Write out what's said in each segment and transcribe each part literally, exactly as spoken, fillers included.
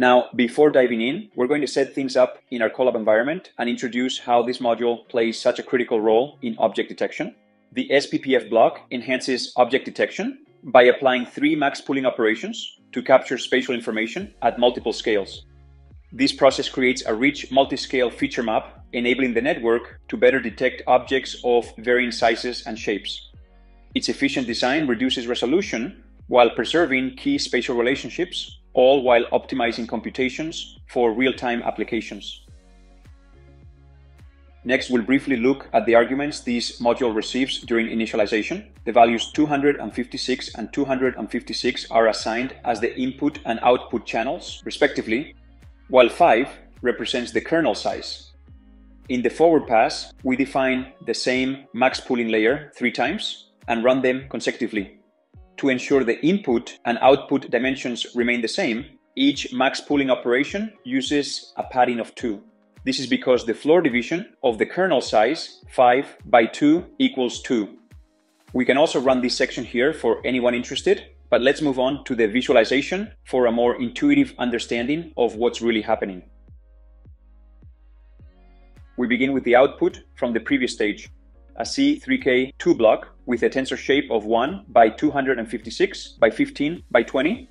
Now, before diving in, we're going to set things up in our Colab environment and introduce how this module plays such a critical role in object detection. The S P P F block enhances object detection by applying three max pooling operations to capture spatial information at multiple scales. This process creates a rich multi-scale feature map, enabling the network to better detect objects of varying sizes and shapes. Its efficient design reduces resolution while preserving key spatial relationships, all while optimizing computations for real-time applications. Next, we'll briefly look at the arguments this module receives during initialization. The values two hundred fifty-six and two hundred fifty-six are assigned as the input and output channels, respectively, while five represents the kernel size. In the forward pass, we define the same max pooling layer three times and run them consecutively. To ensure the input and output dimensions remain the same, each max pooling operation uses a padding of two. This is because the floor division of the kernel size five by two equals two. We can also run this section here for anyone interested, but let's move on to the visualization for a more intuitive understanding of what's really happening. We begin with the output from the previous stage, a C three K two block with a tensor shape of one by two hundred fifty-six by fifteen by twenty.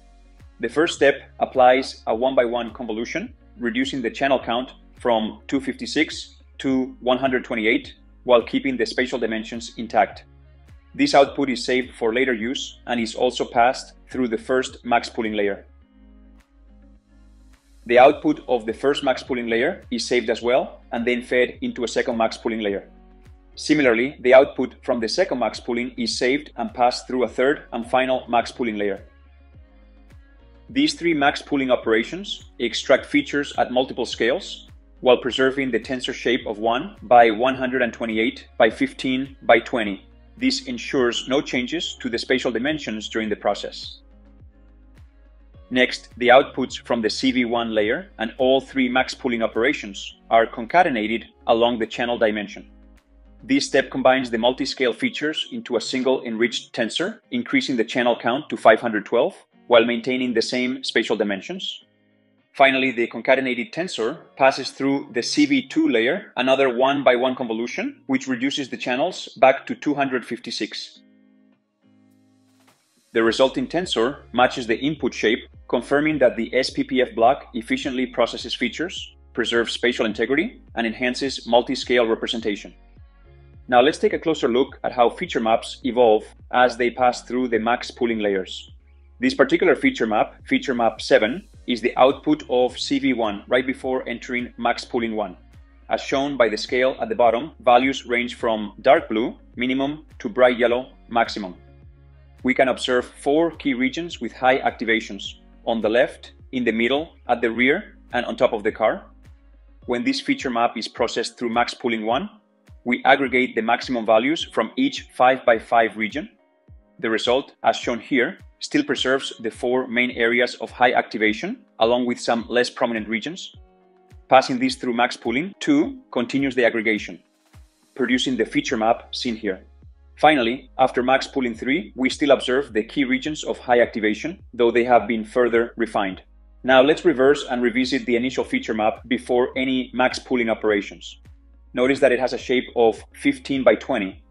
The first step applies a one by one convolution, reducing the channel count from two hundred fifty-six to one hundred twenty-eight while keeping the spatial dimensions intact. This output is saved for later use and is also passed through the first max pooling layer. The output of the first max pooling layer is saved as well and then fed into a second max pooling layer. Similarly, the output from the second max pooling is saved and passed through a third and final max pooling layer. These three max pooling operations extract features at multiple scales while preserving the tensor shape of one by one hundred twenty-eight by fifteen by twenty. This ensures no changes to the spatial dimensions during the process. Next, the outputs from the C V one layer and all three max pooling operations are concatenated along the channel dimension. This step combines the multi-scale features into a single enriched tensor, increasing the channel count to five hundred twelve. While maintaining the same spatial dimensions. Finally, the concatenated tensor passes through the C V two layer, another one by one convolution, which reduces the channels back to two hundred fifty-six. The resulting tensor matches the input shape, confirming that the S P P F block efficiently processes features, preserves spatial integrity, and enhances multi-scale representation. Now let's take a closer look at how feature maps evolve as they pass through the max pooling layers. This particular feature map, feature map seven, is the output of C V one right before entering max pooling one. As shown by the scale at the bottom, values range from dark blue, minimum, to bright yellow, maximum. We can observe four key regions with high activations: on the left, in the middle, at the rear, and on top of the car. When this feature map is processed through max pooling one, we aggregate the maximum values from each five by five region. The result, as shown here, still preserves the four main areas of high activation, along with some less prominent regions. Passing these through max pooling two continues the aggregation, producing the feature map seen here. Finally, after max pooling three, we still observe the key regions of high activation, though they have been further refined. Now let's reverse and revisit the initial feature map before any max pooling operations. Notice that it has a shape of fifteen by twenty.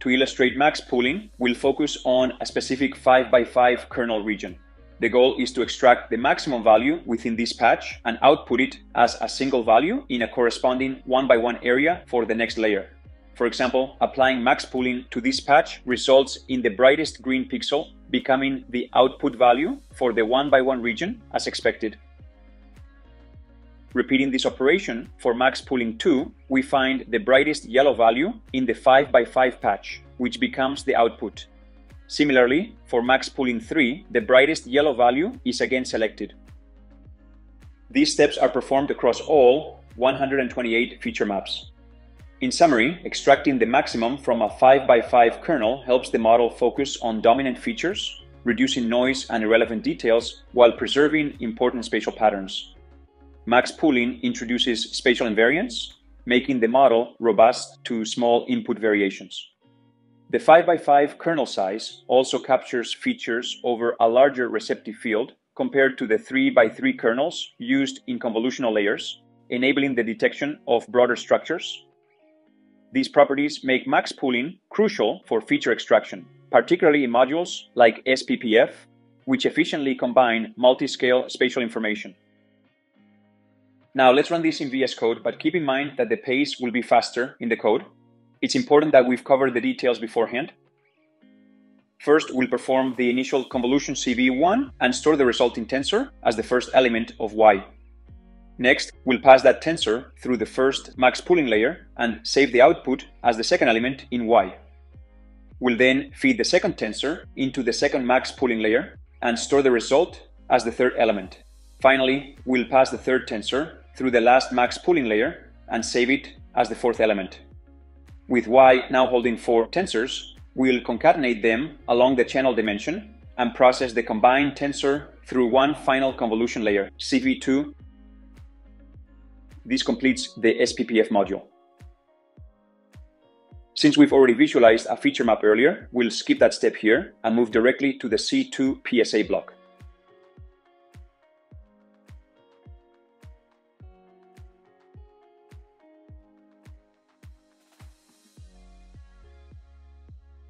To illustrate max pooling, we'll focus on a specific five by five kernel region. The goal is to extract the maximum value within this patch and output it as a single value in a corresponding one by one area for the next layer. For example, applying max pooling to this patch results in the brightest green pixel becoming the output value for the one by one region as expected. Repeating this operation for max pooling two, we find the brightest yellow value in the five by five patch, which becomes the output. Similarly, for max pooling three, the brightest yellow value is again selected. These steps are performed across all one hundred twenty-eight feature maps. In summary, extracting the maximum from a five by five kernel helps the model focus on dominant features, reducing noise and irrelevant details while preserving important spatial patterns. Max pooling introduces spatial invariance, making the model robust to small input variations. The five by five kernel size also captures features over a larger receptive field compared to the three by three kernels used in convolutional layers, enabling the detection of broader structures. These properties make max pooling crucial for feature extraction, particularly in modules like S P P F, which efficiently combine multi-scale spatial information. Now let's run this in V S Code, but keep in mind that the pace will be faster in the code. It's important that we've covered the details beforehand. First, we'll perform the initial convolution C V one and store the resulting tensor as the first element of Y. Next, we'll pass that tensor through the first max pooling layer and save the output as the second element in Y. We'll then feed the second tensor into the second max pooling layer and store the result as the third element. Finally, we'll pass the third tensor through the last max pooling layer and save it as the fourth element. With Y now holding four tensors, we'll concatenate them along the channel dimension and process the combined tensor through one final convolution layer, C V two. This completes the S P P F module. Since we've already visualized a feature map earlier, we'll skip that step here and move directly to the C two P S A block.